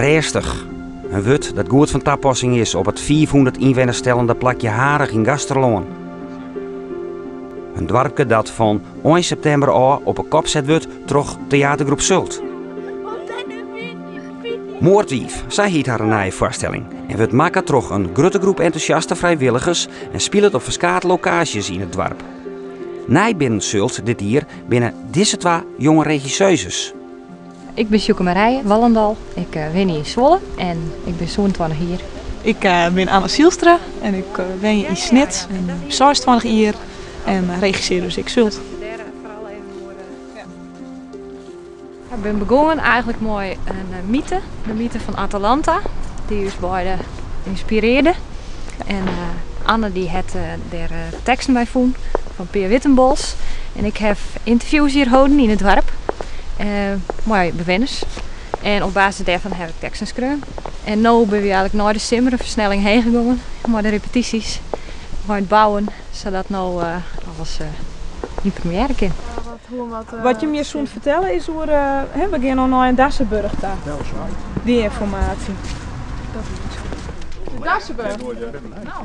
rijstig. Een wut dat goed van toepassing is op het 500 inwoners stellende plakje Harich in Gasterland. Een dorpje dat van 1 september aan op een kop zet wordt door theatergroep Sult. Moardwiif, zij heet haar nieuwe voorstelling en wordt maken door een grote groep enthousiaste vrijwilligers en speelt op verschillende locaties in het dorp. Nij binnen Sult dit jaar binnen deze twee jonge regisseuses. Ik ben Sjoeke-Marije Wallendal, ik woon in Zwolle en ik ben 27 jaar. Ik ben Anne Zijlstra en ik woon in Snit, 26 jaar en regisseer dus ik Sult. Ik ben begonnen eigenlijk met een mythe, de mythe van Atalanta, die ons beiden inspireerde. En Anne die had daar teksten bij vond van Peer Wittenbos en ik heb interviews hier gehouden in het dorp. Mooie bewenners. En op basis daarvan heb ik teksten geschreven. En nu ben we eigenlijk naar de simmer, een versnelling heen gegaan. Maar de repetities, maar het bouwen, zodat nu alles in première kan. Wat je meer zult vertellen is hoe we gaan al naar een Dassenburg daar. Die informatie. De Dassenburg.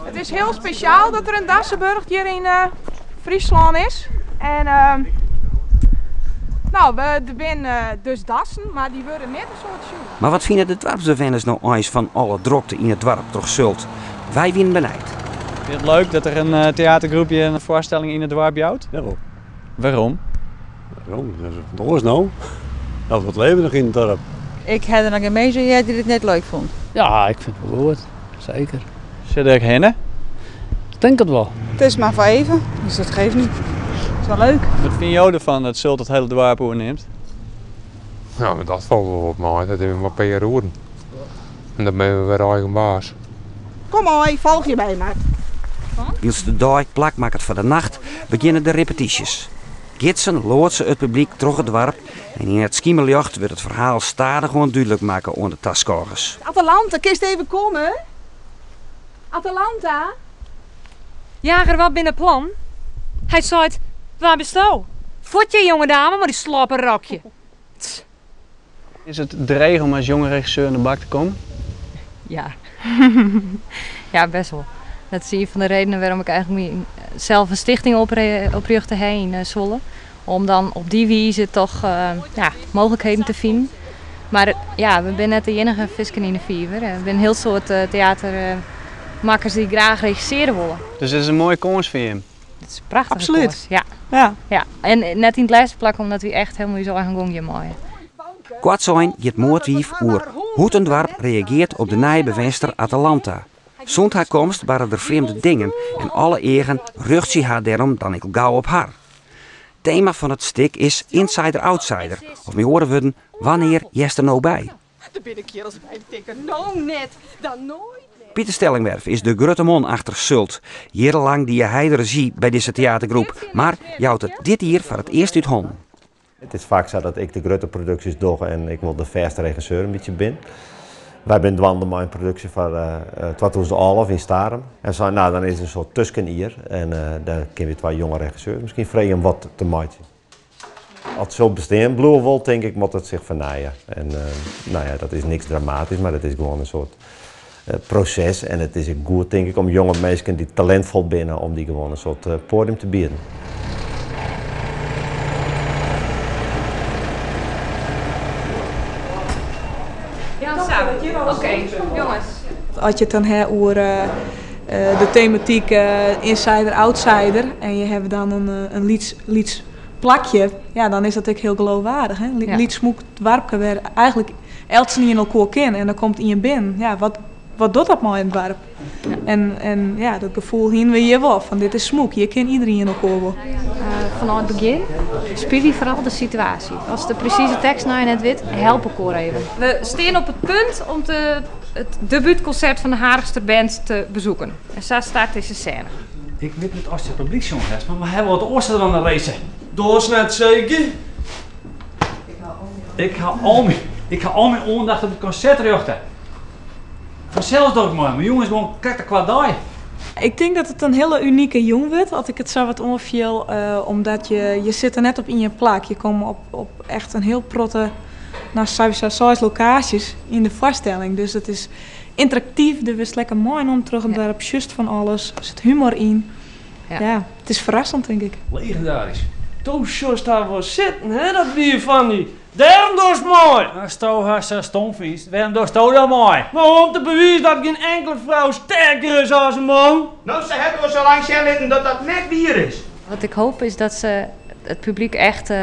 Het is heel speciaal dat er een Dassenburg hier in Fryslân is. En, nou, we zijn dus dassen, maar die worden net een soort show. Maar wat vinden de dorpsbewoners nou eens van alle drokte in het dorp toch Sult? Wij winnen beleid. Vind je het leuk dat er een theatergroepje een voorstelling in het dorp houdt? Ja wel. Waarom? Waarom? Dat is nou. Dat wordt levendig in het dorp. Ik heb er nog een mensen jij die het net leuk vond. Ja, ik vind het wel goed. Zeker. Zit er hennen? Ik denk het wel. Het is maar voor even, dus dat geeft niet. Wel leuk. Wat vind je ervan dat Sult het hele dorp neemt? Nou, dat valt wel op mij. Dat hebben we maar per roeren. En dan ben we weer eigen baas. Kom al, volg je bij mij. Als de dag plak maakt voor de nacht, beginnen de repetities. Gidsen loodsen het publiek door het dorp en in het schiemeljacht wordt het verhaal stadig onduidelijk maken onder de taskogers. Atalanta, kun je even komen? Atalanta? Jager, wat binnen plan? Hij zei... Waar ben je? Voet je jonge dame, maar die slappe rokje. Is het dreig om als jonge regisseur in de bak te komen? Ja. Ja, best wel. Dat zie je van de redenen waarom ik eigenlijk zelf een stichting oprichtte in Zwolle. Om dan op die wijze toch mogelijkheden te vinden. Maar ja, we zijn net de enige visken in de vijver. We zijn een heel soort theatermakers die graag regisseren willen. Dus het is een mooie kans voor je? Het is prachtig. Absoluut. Ja. Ja. Ja. En net in het laatste plak, omdat we echt helemaal zo aan gongje mooi. Kwart zijn het motief over hoe een dorp reageert op de nieuwe bewenster Atalanta. Zond haar komst waren er vreemde dingen en alle eigen rucht ze haar daarom dan ik gauw op haar. Thema van het stuk is insider-outsider, of meer horen we dan wanneer jest er nou bij. De binnenkerels bij tikken, nou net, dan nooit. Pieter Stellingwerf is de grote man achter Sult. Jarenlang die je heideren ziet bij deze theatergroep. Maar je houdt het dit hier voor het eerst uit handen. Het is vaak zo dat ik de grote producties doe en ik wil de verste regisseur een beetje ben. Wij zijn dwanden met een productie van 2011 in Starum. En zo, nou, dan is het een soort tussenier. En daar kun je twee jonge regisseurs misschien vregen wat te maken. Als het zo bestemd bloeien wil, denk ik, moet het zich vernaaien. En nou ja, dat is niks dramatisch, maar dat is gewoon een soort... proces en het is goed denk ik om jonge mensen die talentvol binnen om die gewoon een soort podium te bieden. Ja, samen. Oké, jongens. Als je het dan hebt over de thematiek insider-outsider en je hebt dan een lieds plakje, ja, dan is dat ook heel geloofwaardig. Lieds moet dwarpken weer eigenlijk elts niet in elkaar kennen en dan komt in je binnen. Ja, wat doet dat maar in het dorp? Ja. En ja, dat gevoel heen we hier wel, van dit is smoek, je kent iedereen in elkaar wel. Vanaf het begin speel je vooral de situatie. Als de precieze tekst nou je net weet, help elkaar even. We staan op het punt om het debuutconcert van de Harichster Band te bezoeken. En zo staat deze scène. Ik weet niet of het publiek zo is, maar we hebben wat oorsten aan de race. Doorsnet zeker? Ik ga al mijn aandacht op het concert richten. Vanzelfs dat mooi, maar jongens gewoon kijk er qua daai. Ik denk dat het een hele unieke jong wordt, als ik het zo wat ongeveer, omdat je zit er net op in je plaak. Je komt op echt een heel protte naar 6 locaties in de voorstelling. Dus het is interactief, er is lekker mooi om terug en ja. Daarop just van alles. Er zit humor in. Ja. Ja, het is verrassend, denk ik. Legendarisch. Toen zoals daar wel zitten, hè, dat bier van die. Daarom doe het mooi! Als je zo stomvies, waarom doe je dat mooi? Maar om te bewijzen dat geen enkele vrouw sterker is als een man. Nou, ze hebben we zo lang zien litten dat dat net bier is. Wat ik hoop is dat ze het publiek echt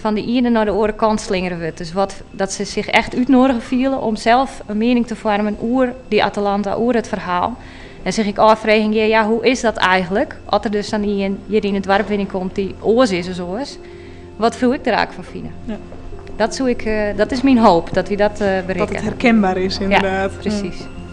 van de ene naar de andere kant slingeren wordt. Dus dat ze zich echt uitnodigen vielen om zelf een mening te vormen over die Atalanta, over het verhaal. En zeg ik afvragen, ja, hoe is dat eigenlijk? Als er dus dan hier in het dorp binnenkomt die oors is en zo is, wat voel ik er eigenlijk van vinden? Ja. Dat is mijn hoop, dat we dat bereiken. Dat het herkenbaar is, inderdaad. Ja, precies. Ja.